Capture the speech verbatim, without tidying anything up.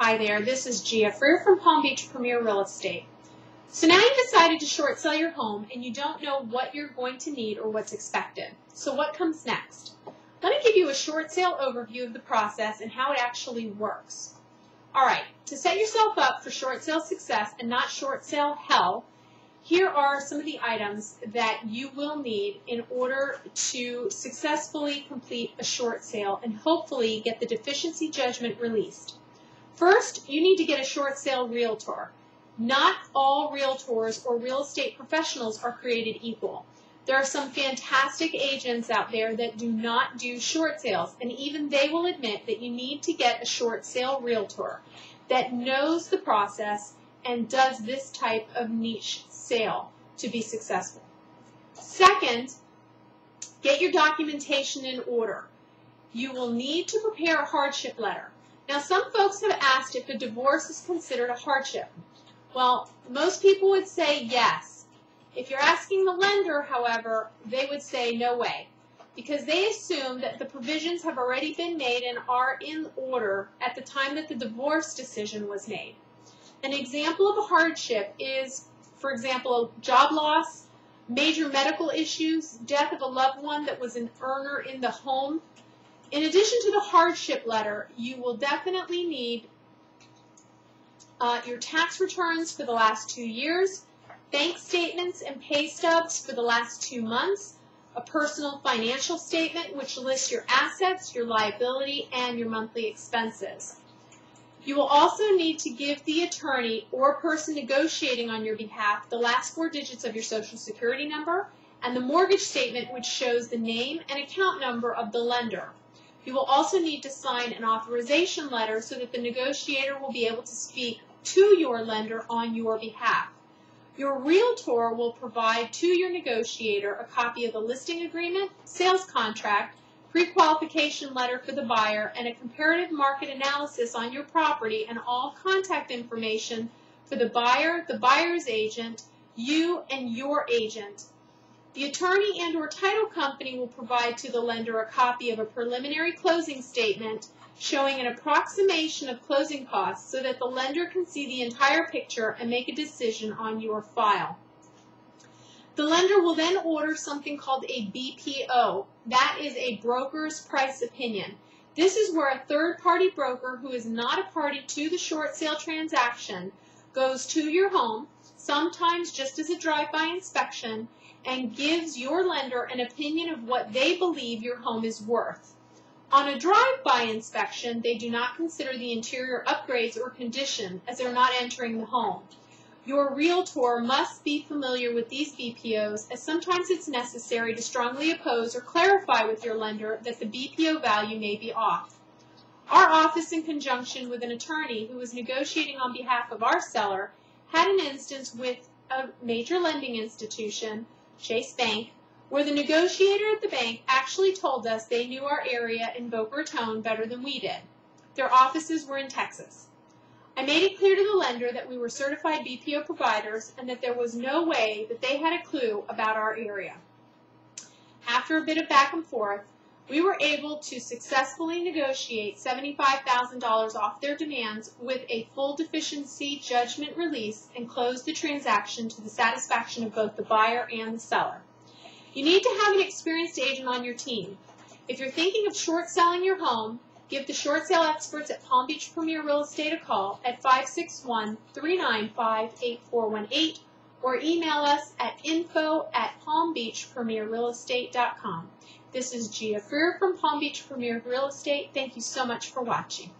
Hi there, this is Gia Freer from Palm Beach Premier Real Estate. So now you've decided to short sell your home and you don't know what you're going to need or what's expected. So what comes next? Let me give you a short sale overview of the process and how it actually works. Alright, to set yourself up for short sale success and not short sale hell, here are some of the items that you will need in order to successfully complete a short sale and hopefully get the deficiency judgment released. First, you need to get a short sale realtor. Not all realtors or real estate professionals are created equal. There are some fantastic agents out there that do not do short sales, and even they will admit that you need to get a short sale realtor that knows the process and does this type of niche sale to be successful. Second, get your documentation in order. You will need to prepare a hardship letter. Now, some folks have asked if a divorce is considered a hardship. Well, most people would say yes. If you're asking the lender, however, they would say no way, because they assume that the provisions have already been made and are in order at the time that the divorce decision was made. An example of a hardship is, for example, job loss, major medical issues, death of a loved one that was an earner in the home. In addition to the hardship letter, you will definitely need uh, your tax returns for the last two years, bank statements and pay stubs for the last two months, a personal financial statement which lists your assets, your liability, and your monthly expenses. You will also need to give the attorney or person negotiating on your behalf the last four digits of your Social Security number and the mortgage statement which shows the name and account number of the lender. You will also need to sign an authorization letter so that the negotiator will be able to speak to your lender on your behalf. Your realtor will provide to your negotiator a copy of the listing agreement, sales contract, pre-qualification letter for the buyer, and a comparative market analysis on your property and all contact information for the buyer, the buyer's agent, you, and your agent. The attorney and or title company will provide to the lender a copy of a preliminary closing statement showing an approximation of closing costs so that the lender can see the entire picture and make a decision on your file. The lender will then order something called a B P O. That is a broker's price opinion. This is where a third-party broker who is not a party to the short sale transaction goes to your home, sometimes just as a drive-by inspection, and gives your lender an opinion of what they believe your home is worth. On a drive-by inspection, they do not consider the interior upgrades or condition, as they're not entering the home. Your realtor must be familiar with these B P Os, as sometimes it's necessary to strongly oppose or clarify with your lender that the B P O value may be off. Our office, in conjunction with an attorney who was negotiating on behalf of our seller, had an instance with a major lending institution, Chase Bank, where the negotiator at the bank actually told us they knew our area in Boca Raton better than we did. Their offices were in Texas. I made it clear to the lender that we were certified B P O providers and that there was no way that they had a clue about our area. After a bit of back and forth, we were able to successfully negotiate seventy-five thousand dollars off their demands with a full deficiency judgment release and close the transaction to the satisfaction of both the buyer and the seller. You need to have an experienced agent on your team. If you're thinking of short selling your home, give the short sale experts at Palm Beach Premier Real Estate a call at five six one, three nine five, eight four one eight or email us at info at palm beach premier real estate dot com. This is Gia Freer from Palm Beach Premier Real Estate. Thank you so much for watching.